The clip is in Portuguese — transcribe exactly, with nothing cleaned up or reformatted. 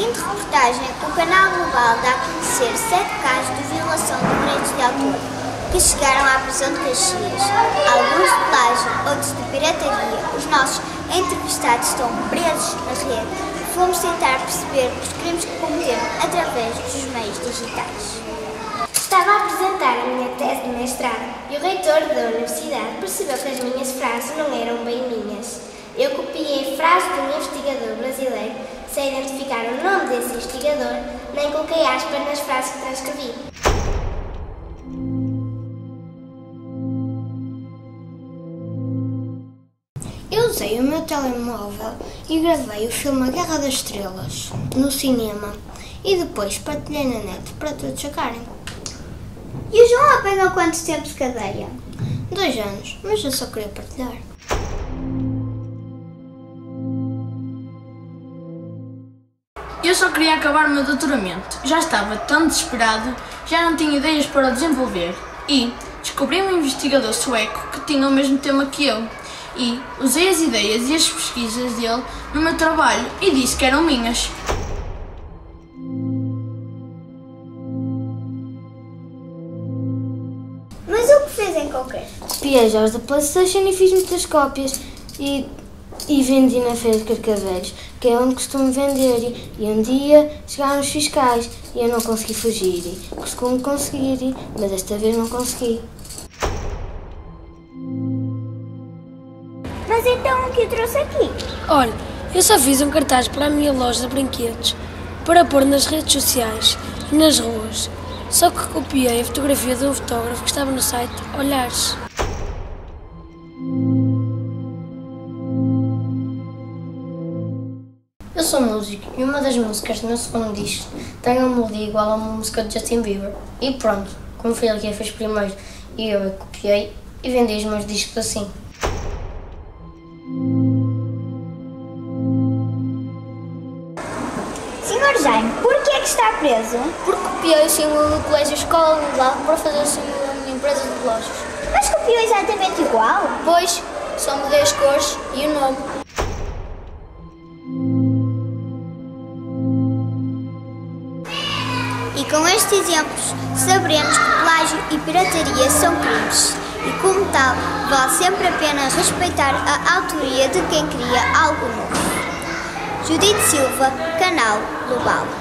Seguinte reportagem, o Canal Global dá a conhecer sete casos de violação de direitos de autor que chegaram à prisão de Caxias. Alguns de plágio, outros de pirataria. Os nossos entrevistados estão presos na rede. Vamos tentar perceber os crimes que cometeram através dos meios digitais. Estava a apresentar a minha tese de mestrado e o reitor da universidade percebeu que as minhas frases não eram bem minhas. Eu copiei frases de um investigador brasileiro, sem identificar o nome desse investigador, nem coloquei aspas nas frases que transcrevi. Eu usei o meu telemóvel e gravei o filme A Guerra das Estrelas no cinema e depois partilhei na net para todos sacarem. E o João apanhou quantos tempos de cadeia? Dois anos, mas eu só queria partilhar. Eu só queria acabar o meu doutoramento. Já estava tão desesperado, já não tinha ideias para desenvolver. E descobri um investigador sueco que tinha o mesmo tema que eu. E usei as ideias e as pesquisas dele no meu trabalho e disse que eram minhas. Mas o que fez em concreto? Copiei jogos da Playstation e fiz muitas cópias. E... E vendi na feira de Carcavelos, que é onde costumo vender, e um dia chegaram os fiscais e eu não consegui fugir, costumo conseguir, mas desta vez não consegui. Mas então o que eu trouxe aqui? Olha, eu só fiz um cartaz para a minha loja de brinquedos, para pôr nas redes sociais e nas ruas, só que copiei a fotografia de um fotógrafo que estava no site Olhares. Eu sou músico e uma das músicas do meu segundo disco tem uma melodia igual a uma música de Justin Bieber. E pronto, como foi ele que a fez primeiro e eu a copiei e vendi os meus discos assim. Senhor Jaime, por que é que está preso? Porque copiei o símbolo do colégio Escola Legal para fazer o símbolo da minha empresa de relógios. Mas copiou exatamente igual? Pois, só mudei as cores e o nome. Com estes exemplos, saberemos que plágio e pirataria são crimes e, como tal, vale sempre a pena respeitar a autoria de quem cria algo novo. Judite Silva, Canal Global.